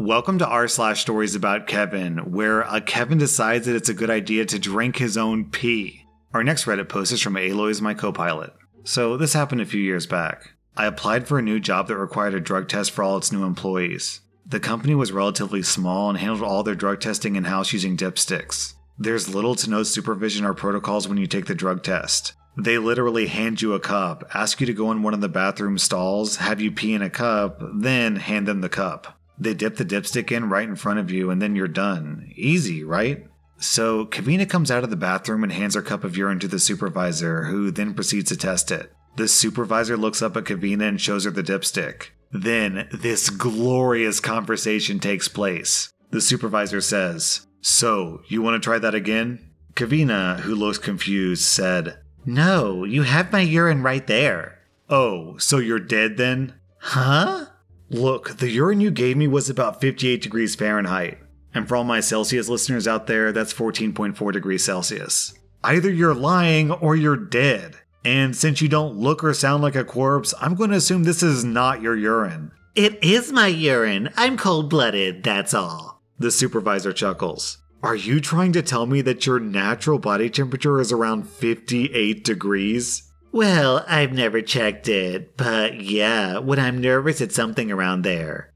Welcome to r/Stories About Kevin, where a Kevin decides that it's a good idea to drink his own pee. Our next Reddit post is from Aloy, my co-pilot. So this happened a few years back. I applied for a new job that required a drug test for all its new employees. The company was relatively small and handled all their drug testing in-house using dipsticks. There's little to no supervision or protocols when you take the drug test. They literally hand you a cup, ask you to go in one of the bathroom stalls, have you pee in a cup, then hand them the cup. They dip the dipstick in right in front of you and then you're done. Easy, right? So Kavina comes out of the bathroom and hands her cup of urine to the supervisor, who then proceeds to test it. The supervisor looks up at Kavina and shows her the dipstick. Then this glorious conversation takes place. The supervisor says, "So, you want to try that again?" Kavina, who looks confused, said, "No, you have my urine right there." "Oh, so you're dead then?" "Huh? Look, the urine you gave me was about 58 degrees Fahrenheit. And for all my Celsius listeners out there, that's 14.4 degrees Celsius. Either you're lying or you're dead. And since you don't look or sound like a corpse, I'm going to assume this is not your urine." "It is my urine. I'm cold-blooded, that's all." The supervisor chuckles. "Are you trying to tell me that your natural body temperature is around 58 degrees? "Well, I've never checked it, but yeah, when I'm nervous, it's something around there."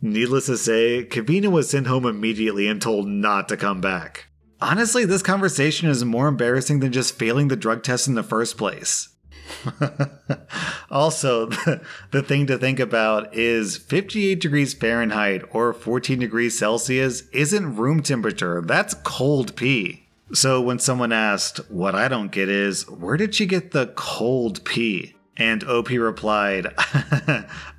Needless to say, Kavina was sent home immediately and told not to come back. Honestly, this conversation is more embarrassing than just failing the drug test in the first place. Also, the thing to think about is 58 degrees Fahrenheit or 14 degrees Celsius isn't room temperature. That's cold pee. So when someone asked, what I don't get is, where did she get the cold pee? And OP replied,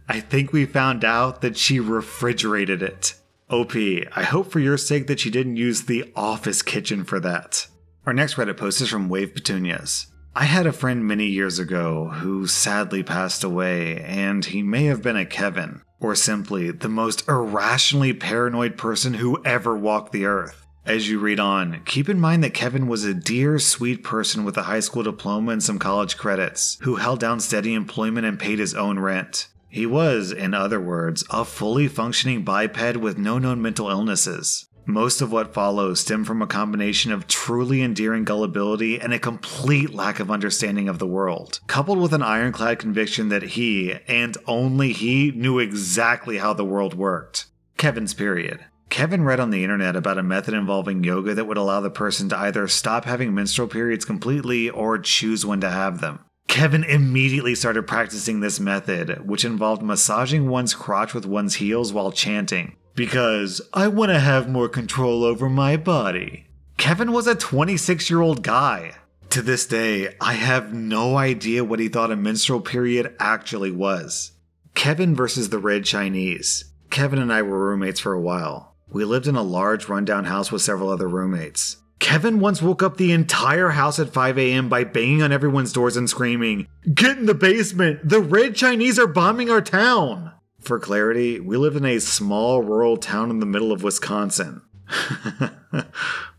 "I think we found out that she refrigerated it." OP, I hope for your sake that she didn't use the office kitchen for that. Our next Reddit post is from Wave Petunias. I had a friend many years ago who sadly passed away, and he may have been a Kevin, or simply the most irrationally paranoid person who ever walked the earth. As you read on, keep in mind that Kevin was a dear, sweet person with a high school diploma and some college credits, who held down steady employment and paid his own rent. He was, in other words, a fully functioning biped with no known mental illnesses. Most of what follows stemmed from a combination of truly endearing gullibility and a complete lack of understanding of the world, coupled with an ironclad conviction that he, and only he, knew exactly how the world worked. Kevin's period. Kevin read on the internet about a method involving yoga that would allow the person to either stop having menstrual periods completely or choose when to have them. Kevin immediately started practicing this method, which involved massaging one's crotch with one's heels while chanting, "Because I want to have more control over my body." Kevin was a 26-year-old guy. To this day, I have no idea what he thought a menstrual period actually was. Kevin versus the Red Chinese. Kevin and I were roommates for a while. We lived in a large, rundown house with several other roommates. Kevin once woke up the entire house at 5 a.m. by banging on everyone's doors and screaming, "Get in the basement! The Red Chinese are bombing our town!" For clarity, we lived in a small, rural town in the middle of Wisconsin.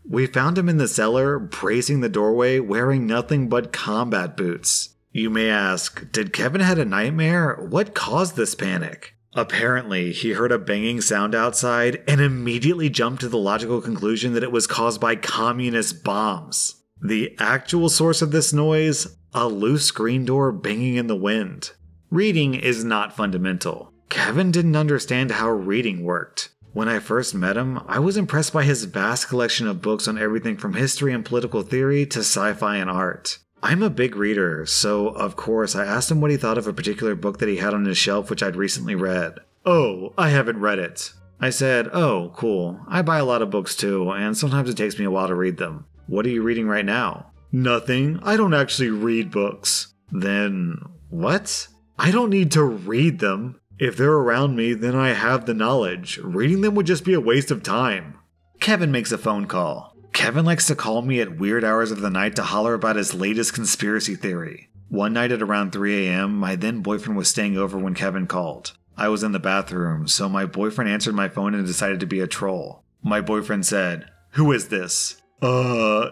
We found him in the cellar, bracing the doorway, wearing nothing but combat boots. You may ask, did Kevin have a nightmare? What caused this panic? Apparently, he heard a banging sound outside and immediately jumped to the logical conclusion that it was caused by communist bombs. The actual source of this noise? A loose screen door banging in the wind. Reading is not fundamental. Kevin didn't understand how reading worked. When I first met him, I was impressed by his vast collection of books on everything from history and political theory to sci-fi and art. I'm a big reader, so of course I asked him what he thought of a particular book that he had on his shelf which I'd recently read. "Oh, I haven't read it." I said, "Oh, cool. I buy a lot of books too, and sometimes it takes me a while to read them. What are you reading right now?" "Nothing. I don't actually read books." "Then what?" "I don't need to read them. If they're around me, then I have the knowledge. Reading them would just be a waste of time." Kevin makes a phone call. Kevin likes to call me at weird hours of the night to holler about his latest conspiracy theory. One night at around 3 a.m., my then-boyfriend was staying over when Kevin called. I was in the bathroom, so my boyfriend answered my phone and decided to be a troll. My boyfriend said, "Who is this?"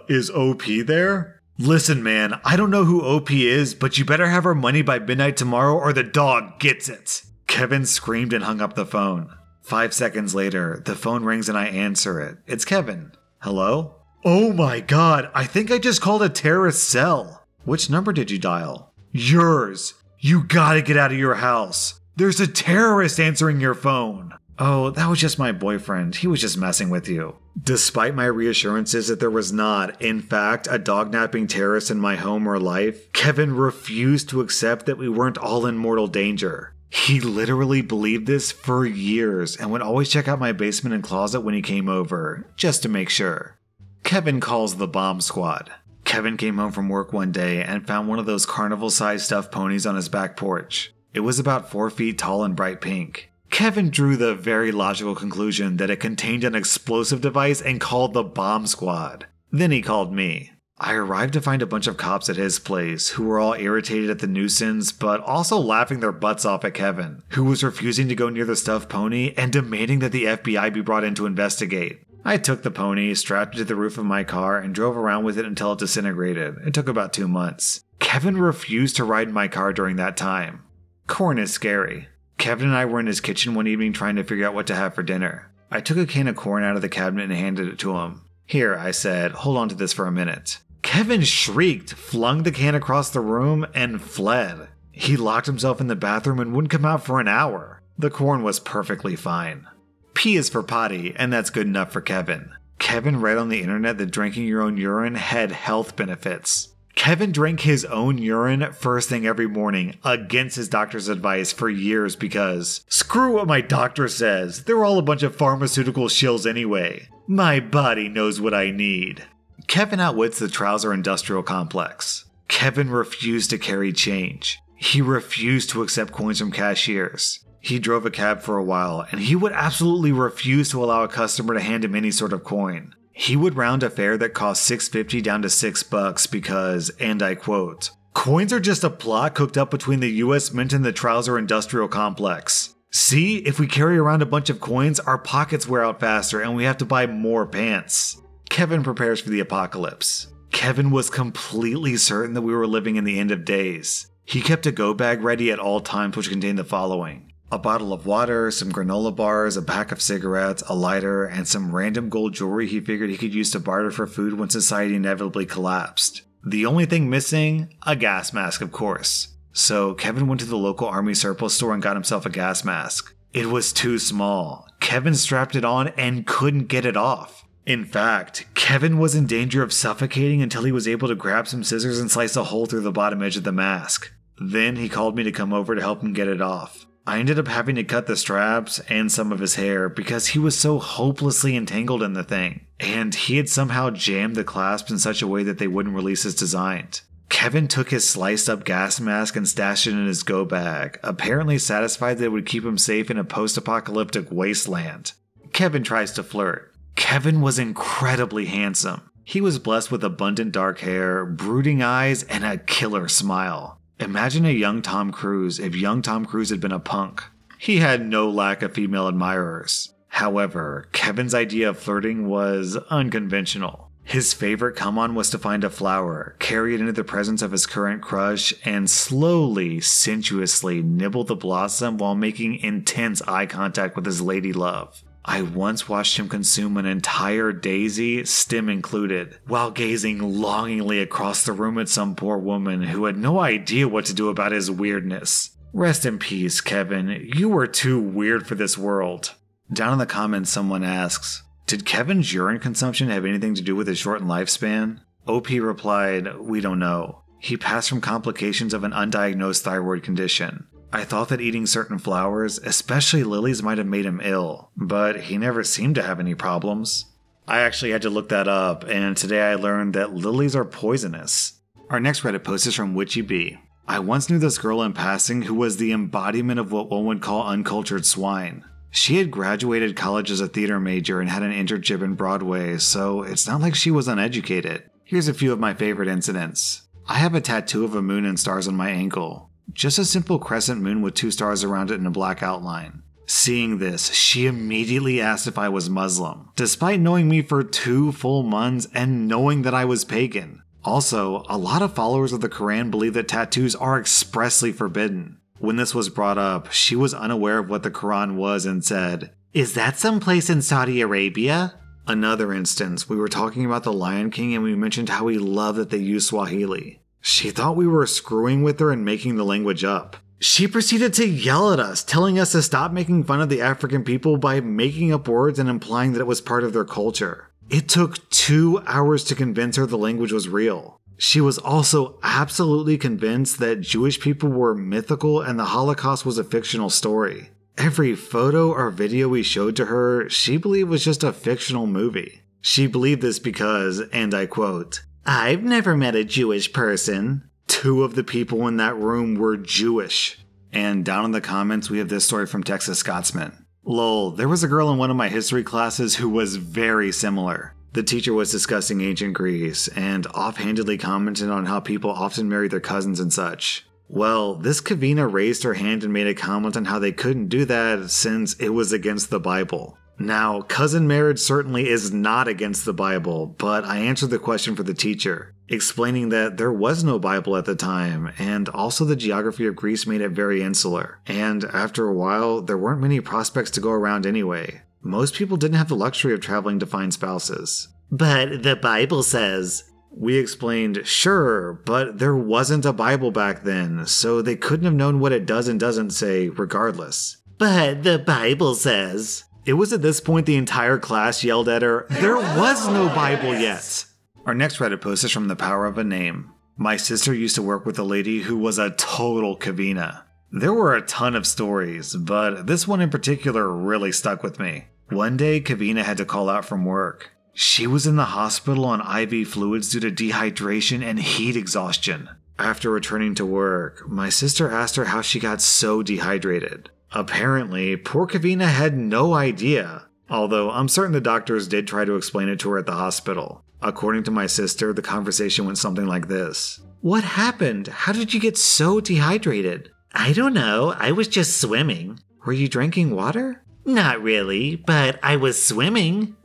Is OP there?" "Listen, man, I don't know who OP is, but you better have her money by midnight tomorrow or the dog gets it." Kevin screamed and hung up the phone. 5 seconds later, the phone rings and I answer it. It's Kevin. Hello? Oh my god, I think I just called a terrorist cell. Which number did you dial? Yours. You gotta get out of your house. There's a terrorist answering your phone. Oh, that was just my boyfriend. He was just messing with you. Despite my reassurances that there was not, in fact, a dog-napping terrorist in my home or life, Kevin refused to accept that we weren't all in mortal danger. He literally believed this for years and would always check out my basement and closet when he came over, just to make sure. Kevin calls the bomb squad. Kevin came home from work one day and found one of those carnival-sized stuffed ponies on his back porch. It was about 4 feet tall and bright pink. Kevin drew the very logical conclusion that it contained an explosive device and called the bomb squad. Then he called me. I arrived to find a bunch of cops at his place, who were all irritated at the nuisance, but also laughing their butts off at Kevin, who was refusing to go near the stuffed pony and demanding that the FBI be brought in to investigate. I took the pony, strapped it to the roof of my car, and drove around with it until it disintegrated. It took about 2 months. Kevin refused to ride in my car during that time. Corn is scary. Kevin and I were in his kitchen one evening trying to figure out what to have for dinner. I took a can of corn out of the cabinet and handed it to him. Here, I said, hold on to this for a minute. Kevin shrieked, flung the can across the room, and fled. He locked himself in the bathroom and wouldn't come out for an hour. The corn was perfectly fine. P is for potty, and that's good enough for Kevin. Kevin read on the internet that drinking your own urine had health benefits. Kevin drank his own urine first thing every morning against his doctor's advice for years because, screw what my doctor says, they're all a bunch of pharmaceutical shills anyway. My body knows what I need. Kevin outwits the trouser industrial complex. Kevin refused to carry change. He refused to accept coins from cashiers. He drove a cab for a while and he would absolutely refuse to allow a customer to hand him any sort of coin. He would round a fare that cost $6.50 down to $6 because, and I quote, coins are just a plot cooked up between the US Mint and the trouser industrial complex. See, if we carry around a bunch of coins, our pockets wear out faster and we have to buy more pants. Kevin prepares for the apocalypse. Kevin was completely certain that we were living in the end of days. He kept a go bag ready at all times which contained the following. A bottle of water, some granola bars, a pack of cigarettes, a lighter, and some random gold jewelry he figured he could use to barter for food when society inevitably collapsed. The only thing missing? A gas mask, of course. So Kevin went to the local army surplus store and got himself a gas mask. It was too small. Kevin strapped it on and couldn't get it off. In fact, Kevin was in danger of suffocating until he was able to grab some scissors and slice a hole through the bottom edge of the mask. Then he called me to come over to help him get it off. I ended up having to cut the straps and some of his hair because he was so hopelessly entangled in the thing, and he had somehow jammed the clasps in such a way that they wouldn't release as designed. Kevin took his sliced up gas mask and stashed it in his go bag, apparently satisfied that it would keep him safe in a post-apocalyptic wasteland. Kevin tries to flirt. Kevin was incredibly handsome. He was blessed with abundant dark hair, brooding eyes, and a killer smile. Imagine a young Tom Cruise if young Tom Cruise had been a punk. He had no lack of female admirers. However, Kevin's idea of flirting was unconventional. His favorite come-on was to find a flower, carry it into the presence of his current crush, and slowly, sensuously nibble the blossom while making intense eye contact with his lady love. I once watched him consume an entire daisy, stem included, while gazing longingly across the room at some poor woman who had no idea what to do about his weirdness. Rest in peace, Kevin. You were too weird for this world. Down in the comments, someone asks, did Kevin's urine consumption have anything to do with his shortened lifespan? OP replied, we don't know. He passed from complications of an undiagnosed thyroid condition. I thought that eating certain flowers, especially lilies, might have made him ill, but he never seemed to have any problems. I actually had to look that up, and today I learned that lilies are poisonous. Our next Reddit post is from WitchyB. I once knew this girl in passing who was the embodiment of what one would call uncultured swine. She had graduated college as a theater major and had an internship in Broadway, so it's not like she was uneducated. Here's a few of my favorite incidents. I have a tattoo of a moon and stars on my ankle. Just a simple crescent moon with 2 stars around it and a black outline. Seeing this, she immediately asked if I was Muslim, despite knowing me for 2 full months and knowing that I was pagan. Also, a lot of followers of the Quran believe that tattoos are expressly forbidden. When this was brought up, she was unaware of what the Quran was and said, Is that someplace in Saudi Arabia? Another instance, we were talking about the Lion King and we mentioned how we love that they use Swahili. She thought we were screwing with her and making the language up. She proceeded to yell at us, telling us to stop making fun of the African people by making up words and implying that it was part of their culture. It took 2 hours to convince her the language was real. She was also absolutely convinced that Jewish people were mythical and the Holocaust was a fictional story. Every photo or video we showed to her, she believed was just a fictional movie. She believed this because, and I quote, "I've never met a Jewish person." 2 of the people in that room were Jewish. And down in the comments, we have this story from Texas Scotsman. Lol, there was a girl in one of my history classes who was very similar. The teacher was discussing ancient Greece and offhandedly commented on how people often marry their cousins and such. Well, this Kavina raised her hand and made a comment on how they couldn't do that since it was against the Bible. Now, cousin marriage certainly is not against the Bible, but I answered the question for the teacher, explaining that there was no Bible at the time, and also the geography of Greece made it very insular. And after a while, there weren't many prospects to go around anyway. Most people didn't have the luxury of traveling to find spouses. But the Bible says... We explained, sure, but there wasn't a Bible back then, so they couldn't have known what it does and doesn't say, regardless. But the Bible says... It was at this point the entire class yelled at her, "There was no Bible yet!" Our next Reddit post is from The Power of a Name. My sister used to work with a lady who was a total Kavina. There were a ton of stories, but this one in particular really stuck with me. One day, Kavina had to call out from work. She was in the hospital on IV fluids due to dehydration and heat exhaustion. After returning to work, my sister asked her how she got so dehydrated. Apparently, poor Kavina had no idea, although I'm certain the doctors did try to explain it to her at the hospital. According to my sister, the conversation went something like this. "What happened? How did you get so dehydrated?" "I don't know. I was just swimming." "Were you drinking water?" "Not really, but I was swimming."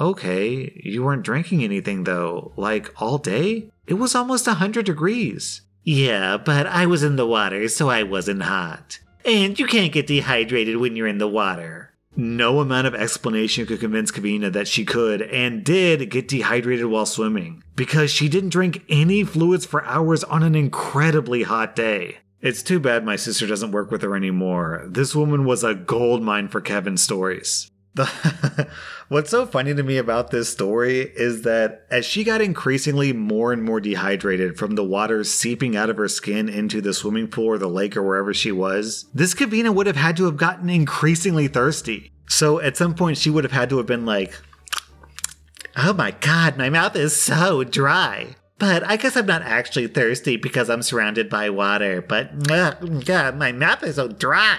Okay. You weren't drinking anything though, like all day? It was almost 100 degrees. "Yeah, but I was in the water, so I wasn't hot. And you can't get dehydrated when you're in the water." No amount of explanation could convince Kavina that she could and did get dehydrated while swimming, because she didn't drink any fluids for hours on an incredibly hot day. It's too bad my sister doesn't work with her anymore. This woman was a goldmine for Kevin's stories. What's so funny to me about this story is that as she got increasingly more and more dehydrated from the water seeping out of her skin into the swimming pool or the lake or wherever she was, this Kavina would have had to have gotten increasingly thirsty. So at some point she would have had to have been like, "Oh my god, my mouth is so dry. But I guess I'm not actually thirsty because I'm surrounded by water, but god, my mouth is so dry."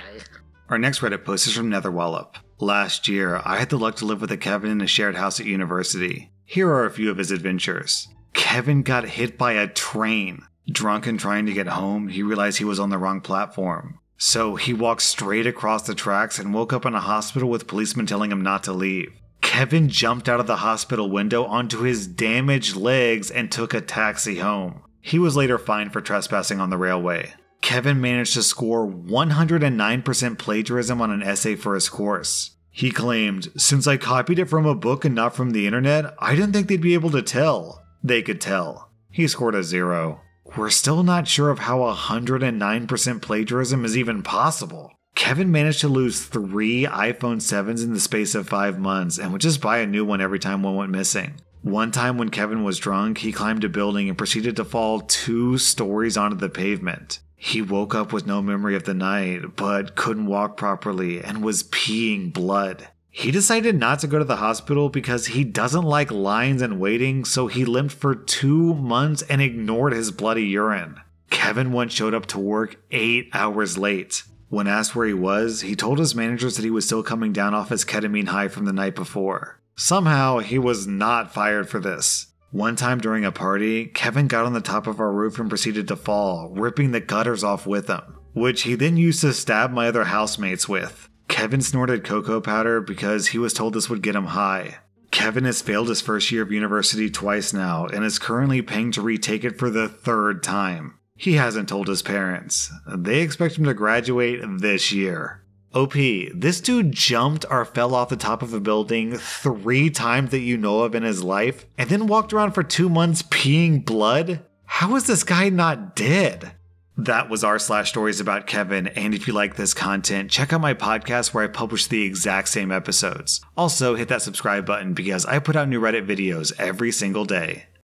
Our next Reddit post is from Netherwallop. Last year, I had the luck to live with a Kevin in a shared house at university. Here are a few of his adventures. Kevin got hit by a train. Drunk and trying to get home, he realized he was on the wrong platform. So he walked straight across the tracks and woke up in a hospital with policemen telling him not to leave. Kevin jumped out of the hospital window onto his damaged legs and took a taxi home. He was later fined for trespassing on the railway. Kevin managed to score 109% plagiarism on an essay for his course. He claimed, "Since I copied it from a book and not from the internet, I didn't think they'd be able to tell." They could tell. He scored a 0. We're still not sure of how 109% plagiarism is even possible. Kevin managed to lose 3 iPhone 7s in the space of 5 months and would just buy a new one every time one went missing. One time when Kevin was drunk, he climbed a building and proceeded to fall 2 stories onto the pavement. He woke up with no memory of the night, but couldn't walk properly and was peeing blood. He decided not to go to the hospital because he doesn't like lines and waiting, so he limped for 2 months and ignored his bloody urine. Kevin once showed up to work 8 hours late. When asked where he was, he told his managers that he was still coming down off his ketamine high from the night before. Somehow, he was not fired for this. One time during a party, Kevin got on the top of our roof and proceeded to fall, ripping the gutters off with him, which he then used to stab my other housemates with. Kevin snorted cocoa powder because he was told this would get him high. Kevin has failed his first year of university twice now and is currently paying to retake it for the 3rd time. He hasn't told his parents. They expect him to graduate this year. OP, this dude jumped or fell off the top of a building 3 times that you know of in his life, and then walked around for 2 months peeing blood? How is this guy not dead? That was r/Stories About Kevin, and if you like this content, check out my podcast where I publish the exact same episodes. Also, hit that subscribe button because I put out new Reddit videos every single day.